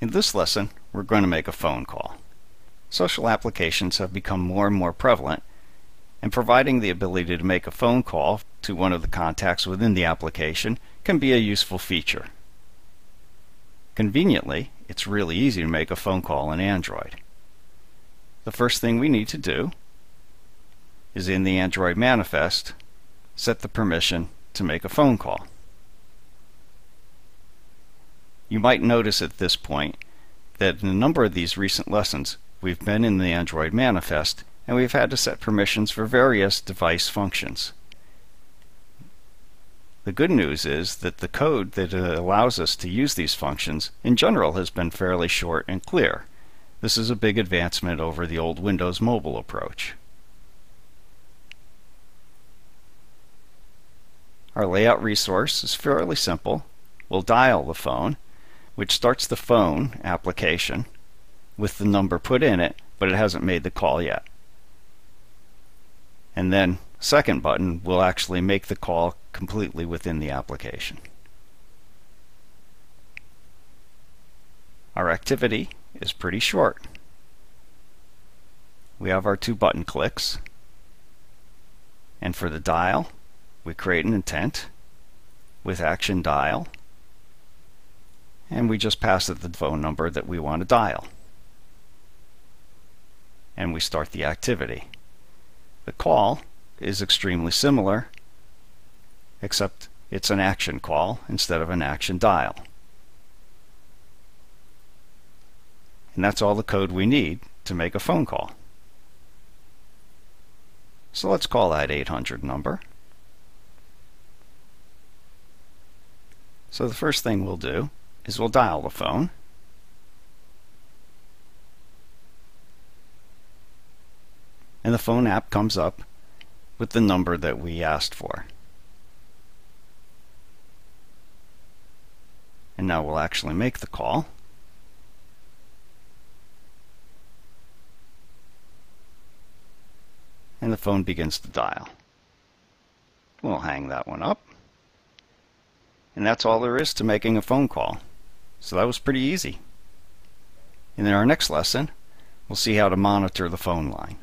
In this lesson, we're going to make a phone call. Social applications have become more and more prevalent, and providing the ability to make a phone call to one of the contacts within the application can be a useful feature. Conveniently, it's really easy to make a phone call in Android. The first thing we need to do is, in the Android manifest, set the permission to make a phone call. You might notice at this point that in a number of these recent lessons we've been in the Android manifest and we've had to set permissions for various device functions. The good news is that the code that allows us to use these functions in general has been fairly short and clear. This is a big advancement over the old Windows Mobile approach. Our layout resource is fairly simple. We'll dial the phone, which starts the phone application with the number put in it, but it hasn't made the call yet. And then second button will actually make the call completely within the application. Our activity is pretty short. We have our two button clicks, and for the dial we create an intent with action dial, and we just pass it the phone number that we want to dial, and we start the activity. The call is extremely similar, except it's an action call instead of an action dial. And that's all the code we need to make a phone call. So let's call that 800 number. So the first thing we'll do is we'll dial the phone. And the phone app comes up with the number that we asked for. And now we'll actually make the call. And the phone begins to dial. We'll hang that one up. And that's all there is to making a phone call. So that was pretty easy. And in our next lesson, we'll see how to monitor the phone line.